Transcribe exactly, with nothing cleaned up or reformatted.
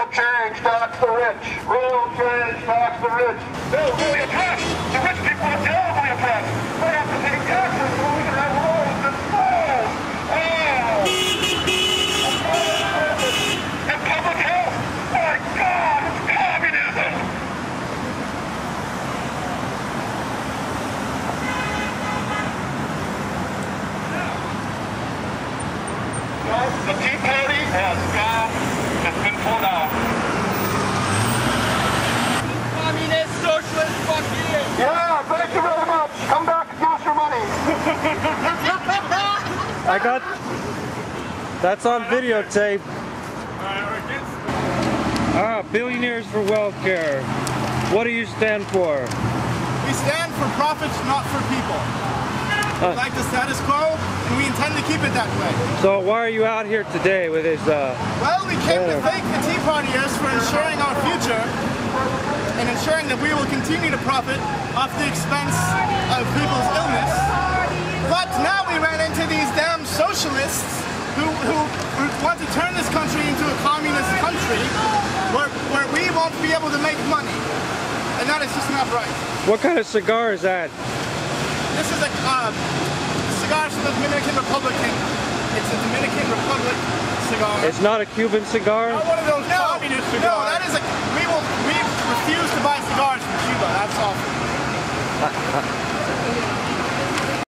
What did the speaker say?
Real change stops the rich. Real change stops the rich. They're really oppressed. The rich people are terribly oppressed. They have to pay taxes so we can have roads and schools. Oh! And public health. My God, it's communism. Well, the Tea Party has gone. It's been pulled out. Communist, socialist, fuck you! Yeah, thank you very much. Come back and give us your money. I got... That's on videotape. Ah, billionaires for welfare. What do you stand for? We stand for profits, not for people. Uh, we like the status quo, and we intend to keep it that way. So why are you out here today with this, uh... Well, we came uh, to thank the Tea Partiers for ensuring our future and ensuring that we will continue to profit off the expense of people's illness. But now we ran into these damn socialists who, who, who want to turn this country into a communist country where, where we won't be able to make money. And that is just not right. What kind of cigar is that? This is a uh, cigar from the Dominican Republic. It's a Dominican Republic cigar. It's not a Cuban cigar? Not one of those no, communist cigars. No, that is a... We will... We refuse to buy cigars from Cuba. That's awful.